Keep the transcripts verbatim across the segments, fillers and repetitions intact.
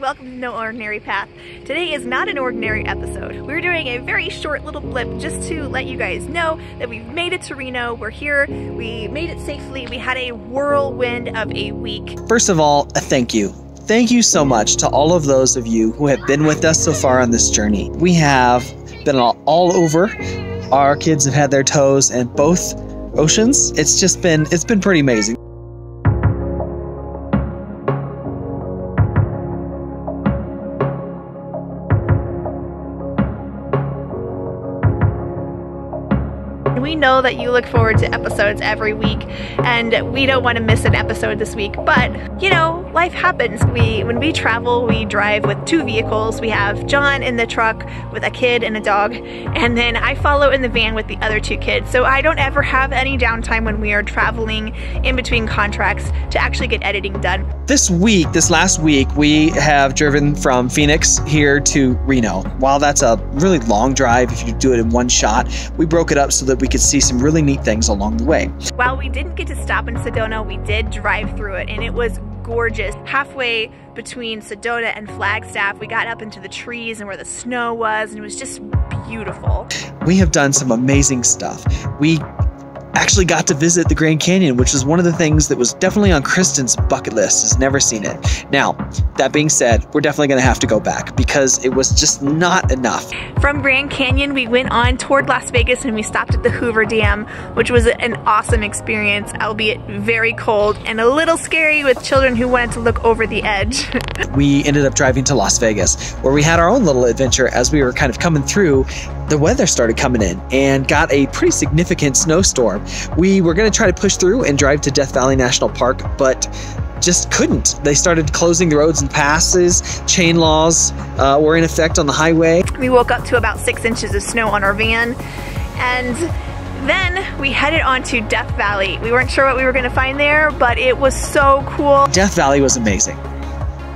Welcome to No Ordinary Path. Today is not an ordinary episode. We're doing a very short little blip just to let you guys know that we've made it to Reno. We're here. We made it safely. We had a whirlwind of a week. First of all, a thank you. Thank you so much to all of those of you who have been with us so far on this journey. We have been all over. Our kids have had their toes in both oceans. It's just been, it's been pretty amazing. We know that you look forward to episodes every week, and we don't want to miss an episode this week, but you know, life happens. We, when we travel, we drive with two vehicles. We have John in the truck with a kid and a dog, and then I follow in the van with the other two kids. So I don't ever have any downtime when we are traveling in between contracts to actually get editing done. This week, this last week, we have driven from Phoenix here to Reno. While that's a really long drive, if you do it in one shot, we broke it up so that we could see some really neat things along the way. While we didn't get to stop in Sedona, we did drive through it, and it was gorgeous. Halfway between Sedona and Flagstaff, we got up into the trees and where the snow was, and it was just beautiful. We have done some amazing stuff. We actually got to visit the Grand Canyon, which is one of the things that was definitely on Kristen's bucket list, has never seen it. Now, that being said, we're definitely going to have to go back because it was just not enough. From Grand Canyon, we went on toward Las Vegas and we stopped at the Hoover Dam, which was an awesome experience, albeit very cold and a little scary with children who wanted to look over the edge. We ended up driving to Las Vegas, where we had our own little adventure. As we were kind of coming through, the weather started coming in and got a pretty significant snowstorm. We were going to try to push through and drive to Death Valley National Park, but just couldn't. They started closing the roads and passes. Chain laws uh, were in effect on the highway. We woke up to about six inches of snow on our van, and then we headed on to Death Valley. We weren't sure what we were going to find there, but it was so cool. Death Valley was amazing.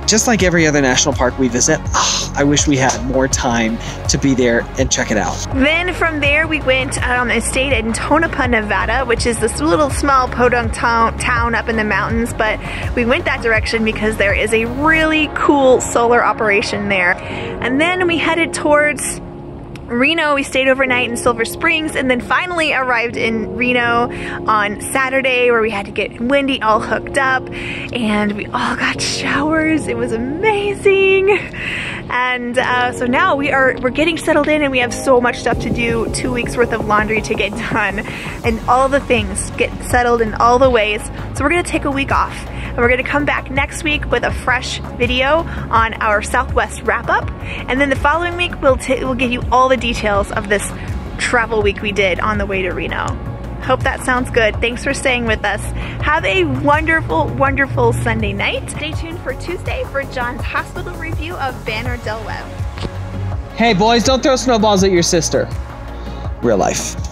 Just like every other national park we visit, oh, I wish we had more time to be there and check it out. Then from there we went um, and stayed in Tonopah, Nevada, which is this little small podunk town, town up in the mountains, but we went that direction because there is a really cool solar operation there. And then we headed towards Reno. We stayed overnight in Silver Springs and then finally arrived in Reno on Saturday, where we had to get Wendy all hooked up and we all got showers. It was amazing. And uh, so now we are we're getting settled in, and we have so much stuff to do. Two weeks worth of laundry to get done, and all the things get settled in all the ways. So we're gonna take a week off, and we're gonna come back next week with a fresh video on our Southwest wrap up, and then the following week we'll we'll give you all the details of this travel week we did on the way to Reno. Hope that sounds good. Thanks for staying with us. Have a wonderful, wonderful Sunday night. Stay tuned for Tuesday for John's hospital review of Banner Del Webb. Hey boys, don't throw snowballs at your sister. Real life.